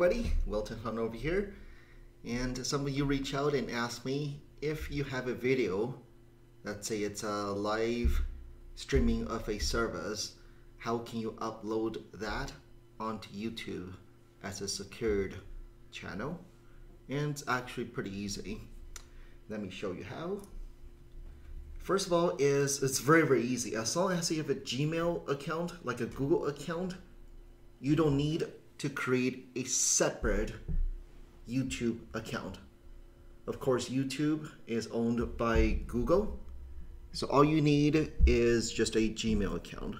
Everybody, Welton Hong over here, and some of you reach out and ask me if you have a video, let's say it's a live streaming of a service, how can you upload that onto YouTube as a secured channel? And it's actually pretty easy. Let me show you how. First of all, it's very easy. As long as you have a Gmail account, like a Google account, you don't need to create a separate YouTube account. Of course, YouTube is owned by Google. So all you need is just a Gmail account.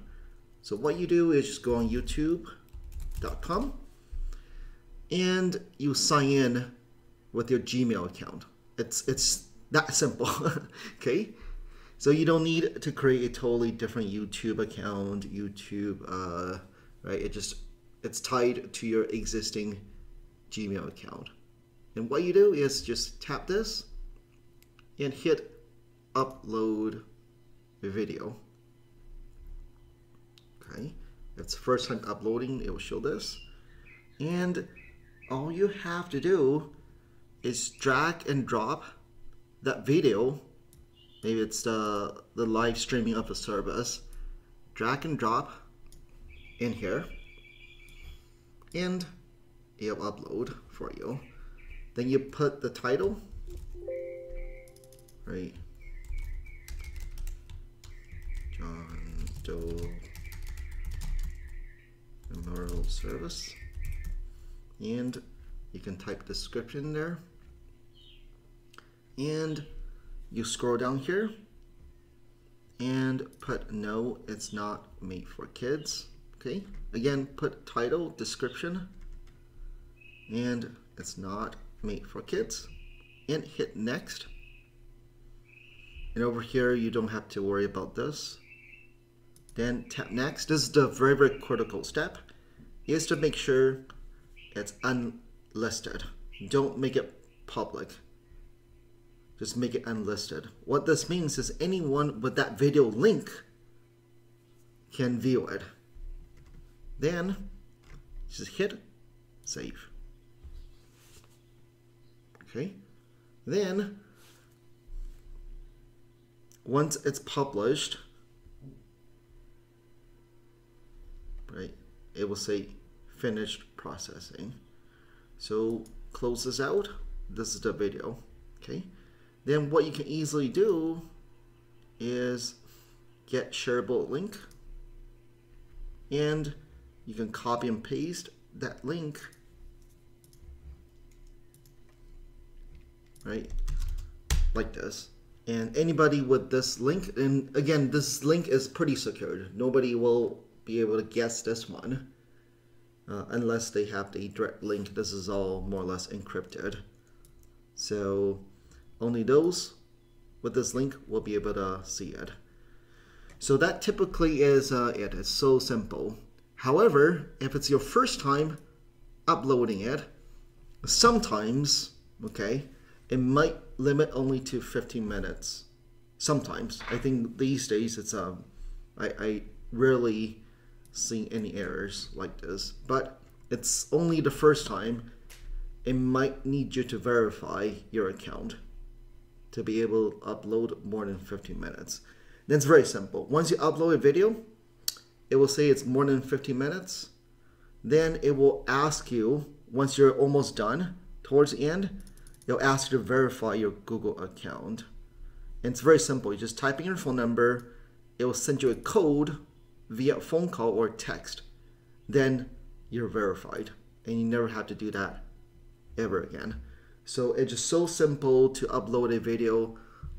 So what you do is just go on youtube.com and you sign in with your Gmail account. It's that simple, okay? So you don't need to create a totally different YouTube account, right? It's tied to your existing Gmail account. And what you do is just tap this and hit upload video. Okay, it's the first time uploading, it will show this. And all you have to do is drag and drop that video. Maybe it's the live streaming of the service. Drag and drop in here, and it'll upload for you. Then you put the title, right? John Doe Memorial Service. And you can type description there. And you scroll down here and put no, it's not made for kids. Okay, again, put title, description, and it's not made for kids, and hit next. And over here, you don't have to worry about this. Then tap next. This is the very critical step, is to make sure it's unlisted. Don't make it public. Just make it unlisted. What this means is anyone with that video link can view it. Then just hit save. Okay. Then once it's published, right, it will say finished processing. So close this out. This is the video. Okay. Then what you can easily do is get shareable link, and you can copy and paste that link, right? Like this. And anybody with this link, and again, this link is pretty secured. Nobody will be able to guess this one unless they have the direct link. This is all more or less encrypted. So only those with this link will be able to see it. So that typically is it. It's so simple. However, if it's your first time uploading it, sometimes, okay, it might limit only to 15 minutes. Sometimes. I think these days it's I rarely see any errors like this. But it's only the first time. It might need you to verify your account to be able to upload more than 15 minutes. Then it's very simple. Once you upload a video, it will say it's more than 15 minutes. Then it will ask you, once you're almost done, towards the end, it'll ask you to verify your Google account. And it's very simple. You just type in your phone number. It will send you a code via phone call or text. Then you're verified. And you never have to do that ever again. So it's just so simple to upload a video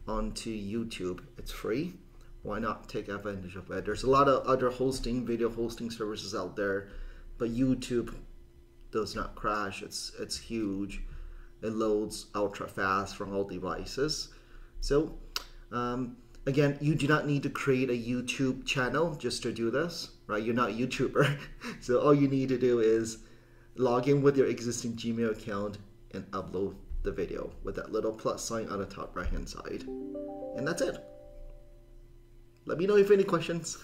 onto YouTube. It's free. Why not take advantage of it? There's a lot of other hosting, video hosting services out there, but YouTube does not crash. It's huge. It loads ultra fast from all devices. So again, you do not need to create a YouTube channel just to do this, right? You're not a YouTuber. So all you need to do is log in with your existing Gmail account and upload the video with that little plus sign on the top right hand side. And that's it. Let me know if you have any questions.